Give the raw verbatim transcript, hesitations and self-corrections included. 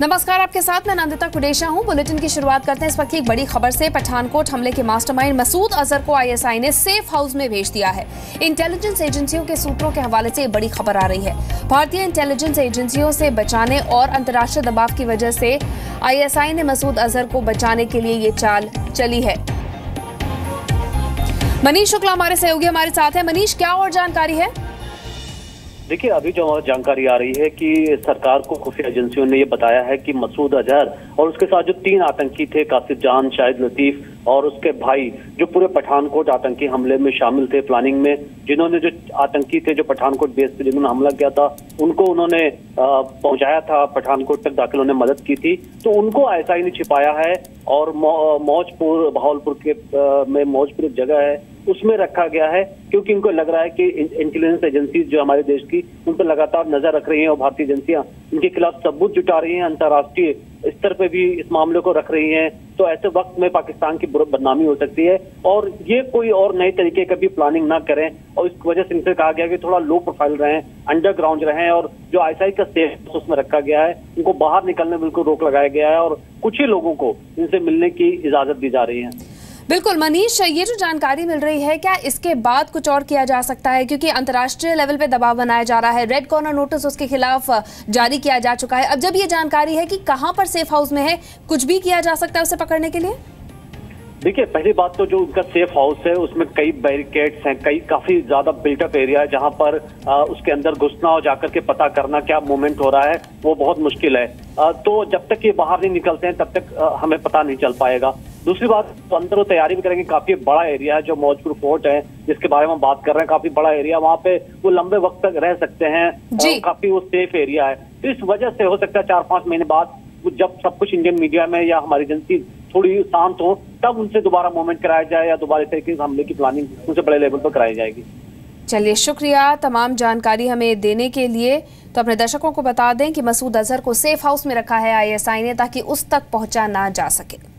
नमस्कार, आपके साथ मैं नंदिता कुंदेश्वर हूं। बुलेटिन की शुरुआत करते हैं इस वक्त की एक बड़ी खबर से। पठानकोट हमले के मास्टरमाइंड मसूद अजहर को आईएसआई ने सेफ हाउस में भेज दिया है। इंटेलिजेंस एजेंसियों के सूत्रों के हवाले से बड़ी खबर आ रही है। भारतीय इंटेलिजेंस एजेंसियों से बचाने और अंतर्राष्ट्रीय दबाव की वजह से आईएसआई ने मसूद अजहर को बचाने के लिए ये चाल चली है। मनीष शुक्ला हमारे सहयोगी हमारे साथ है। मनीष, क्या और जानकारी है? देखिए, अभी जो जानकारी आ रही है कि सरकार को खुफिया एजेंसियों ने ये बताया है कि मसूद अजहर और उसके साथ जो तीन आतंकी थे, कासिद जान, शाहिद लतीफ और उसके भाई, जो पूरे पठानकोट आतंकी हमले में शामिल थे प्लानिंग में, जिन्होंने जो आतंकी थे जो पठानकोट बेस पर जिन्होंने हमला किया था, उनको उन्होंने पहुंचाया था, पठानकोट तक दाखिल होने मदद की थी, तो उनको आईएसआई ने छिपाया है और मौजपुर बहावलपुर के में मौजपुर एक जगह है उसमें रखा गया है, क्योंकि इनको लग रहा है कि इंटेलिजेंस एजेंसीज जो हमारे देश की उन पर लगातार नजर रख रही हैं और भारतीय एजेंसियां इनके खिलाफ सबूत जुटा रही हैं, अंतर्राष्ट्रीय स्तर पे भी इस मामले को रख रही हैं, तो ऐसे वक्त में पाकिस्तान की बदनामी हो सकती है और ये कोई और नए तरीके का भी प्लानिंग ना करें और इस वजह से इनसे कहा गया कि थोड़ा लो प्रोफाइल रहें, अंडरग्राउंड रहें और जो आईएसआई का सेफ उसमें रखा गया है उनको बाहर निकलने में बिल्कुल रोक लगाया गया है और कुछ ही लोगों को इनसे मिलने की इजाजत दी जा रही है। बिल्कुल मनीष, ये जो जानकारी मिल रही है क्या इसके बाद कुछ और किया जा सकता है? क्योंकि अंतर्राष्ट्रीय लेवल पे दबाव बनाया जा रहा है, रेड कॉर्नर नोटिस उसके खिलाफ जारी किया जा चुका है। अब जब ये जानकारी है कि कहां पर सेफ हाउस में है, कुछ भी किया जा सकता है उसे पकड़ने के लिए? देखिए, पहली बात तो जो उनका सेफ हाउस है उसमें कई बैरिकेड्स हैं, कई काफी ज्यादा बिल्टअप एरिया है जहां पर आ, उसके अंदर घुसना और जाकर के पता करना क्या मूवमेंट हो रहा है वो बहुत मुश्किल है। आ, तो जब तक ये बाहर नहीं निकलते हैं तब तक आ, हमें पता नहीं चल पाएगा। दूसरी बात, तो अंदर वो तैयारी भी करेंगे, काफी बड़ा एरिया है जो मौजपुर फोर्ट है जिसके बारे में बात कर रहे हैं, काफी बड़ा एरिया, वहाँ पे वो लंबे वक्त तक रह सकते हैं, काफी वो सेफ एरिया है, तो इस वजह से हो सकता है चार पांच महीने बाद जब सब कुछ इंडियन मीडिया में या हमारी एजेंसी थोड़ी शांत हो तब उनसे दोबारा मूवमेंट कराया जाए या दोबारा इस तरीके से हमले की प्लानिंग उनसे बड़े लेवल पर कराई जाएगी। चलिए, शुक्रिया तमाम जानकारी हमें देने के लिए। तो अपने दर्शकों को बता दें कि मसूद अजहर को सेफ हाउस में रखा है आईएसआई ने ताकि उस तक पहुंचा ना जा सके।